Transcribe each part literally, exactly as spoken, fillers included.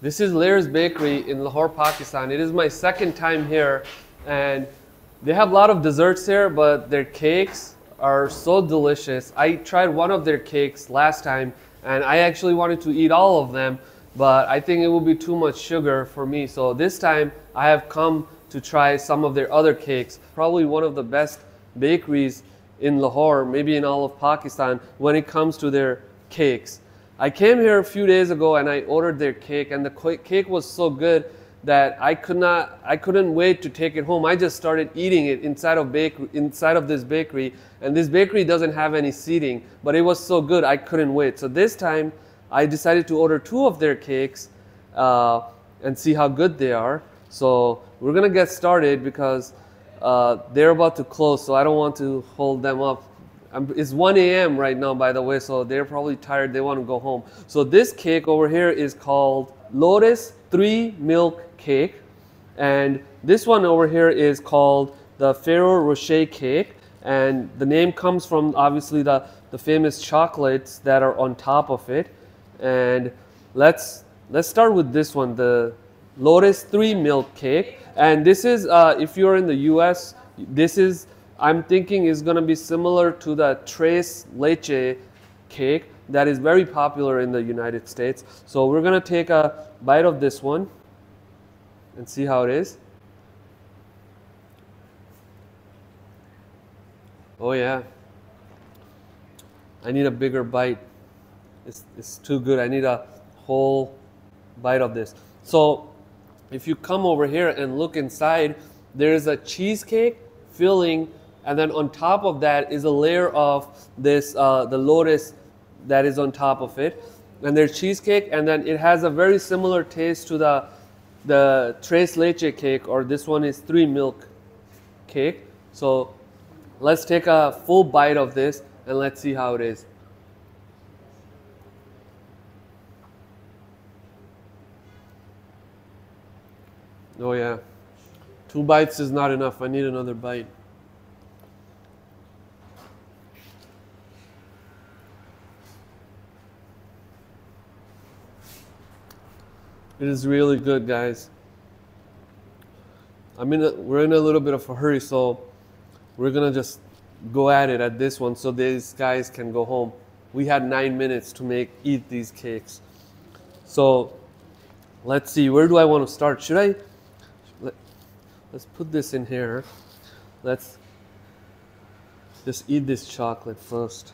This is Layers Bakery in Lahore, Pakistan. It is my second time here, and they have a lot of desserts here, but their cakes are so delicious. I tried one of their cakes last time, and I actually wanted to eat all of them, but I think it would be too much sugar for me. So this time I have come to try some of their other cakes. Probably one of the best bakeries in Lahore, maybe in all of Pakistan, when it comes to their cakes. I came here a few days ago and I ordered their cake, and the cake was so good that I could not, I couldn't wait to take it home. I just started eating it inside of bakery, inside of this bakery, and this bakery doesn't have any seating, but it was so good I couldn't wait. So this time I decided to order two of their cakes uh, and see how good they are. So we're gonna get started because uh, they're about to close, so I don't want to hold them up. I'm, it's one A M right now, by the way, so they're probably tired. They want to go home. So this cake over here is called Lotus Three Milk Cake, and this one over here is called the Ferrero Rocher Cake, and the name comes from obviously the, the famous chocolates that are on top of it. And let's let's start with this one, the Lotus Three Milk Cake. And this is uh, if you're in the U S, this is, I'm thinking, is going to be similar to the tres leche cake that is very popular in the United States. So we're going to take a bite of this one and see how it is. Oh yeah, I need a bigger bite. It's, it's too good. I need a whole bite of this. So if you come over here and look inside, there is a cheesecake filling, and then on top of that is a layer of this, uh, the lotus that is on top of it, and their cheesecake, and then it has a very similar taste to the the tres leche cake, or this one is three milk cake. So let's take a full bite of this and let's see how it is. Oh yeah, two bites is not enough. I need another bite. It is really good, guys. I mean, we're in a little bit of a hurry, so we're gonna just go at it at this one so these guys can go home. We had nine minutes to make eat these cakes. So let's see, where do I want to start? Should I? Let, let's put this in here. Let's just eat this chocolate first.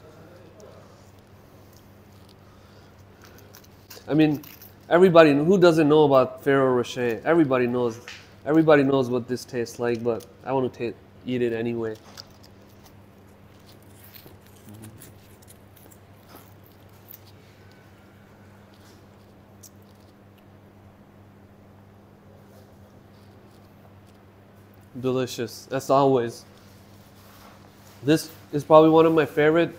I mean, everybody, who doesn't know about Ferrero Rocher? Everybody knows. Everybody knows what this tastes like, but I want to ta eat it anyway. Delicious, as always. This is probably one of my favorite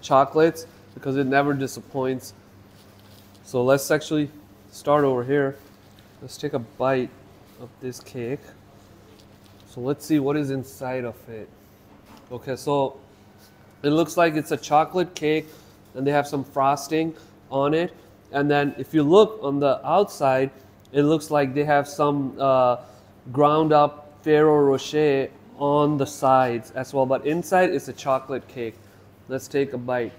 chocolates because it never disappoints. So let's actually start over here. Let's take a bite of this cake. So let's see what is inside of it. Okay, so it looks like it's a chocolate cake and they have some frosting on it. And then if you look on the outside, it looks like they have some uh, ground up Ferrero Rocher on the sides as well. But inside it's a chocolate cake. Let's take a bite.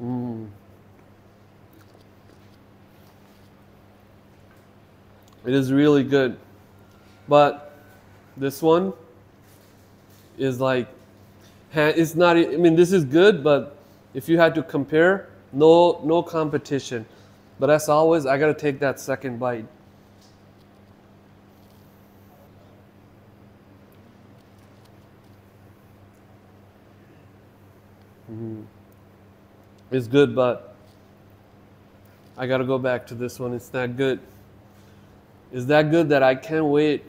Mm. It is really good, but this one is like, it's not, I mean, this is good, but if you had to compare, no no competition. But as always, I gotta take that second bite. Mm. It's good, but I gotta go back to this one. It's that good. It's that good that I can't wait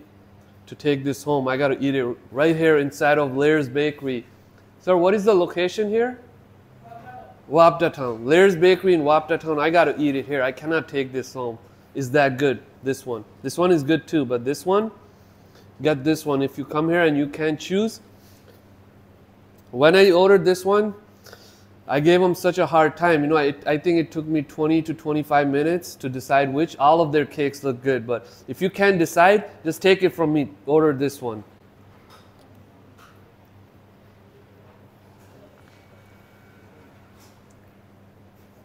to take this home. I gotta eat it right here inside of Layers Bakery. Sir, what is the location here? Wapda Town. Layers Bakery in Wapda Town. I gotta eat it here. I cannot take this home. It's that good, this one. This one is good too, but this one, get this one. If you come here and you can't choose, when I ordered this one, I gave them such a hard time. You know, I, I think it took me twenty to twenty-five minutes to decide which. All of their cakes look good, but if you can't decide, just take it from me. Order this one.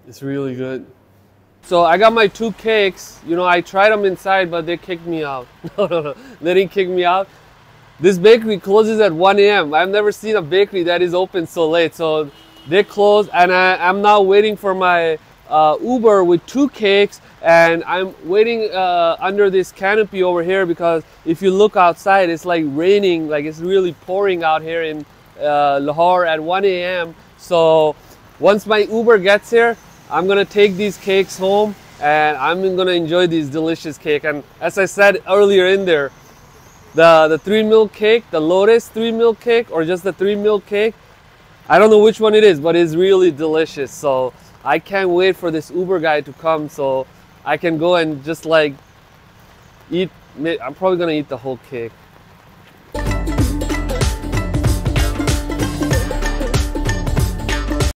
It's really good. So I got my two cakes. You know, I tried them inside, but they kicked me out. No, no, no. They didn't kick me out. This bakery closes at one A M I've never seen a bakery that is open so late. So they closed, and I, I'm now waiting for my uh, Uber with two cakes. And I'm waiting uh, under this canopy over here, because if you look outside, it's like raining. Like, it's really pouring out here in uh, Lahore at one A M So once my Uber gets here, I'm gonna take these cakes home, and I'm gonna enjoy these delicious cake. And as I said earlier in there, the, the three milk cake, the Lotus three milk cake, or just the three milk cake, I don't know which one it is, but it's really delicious. So I can't wait for this Uber guy to come so I can go and just like eat. I'm probably gonna eat the whole cake.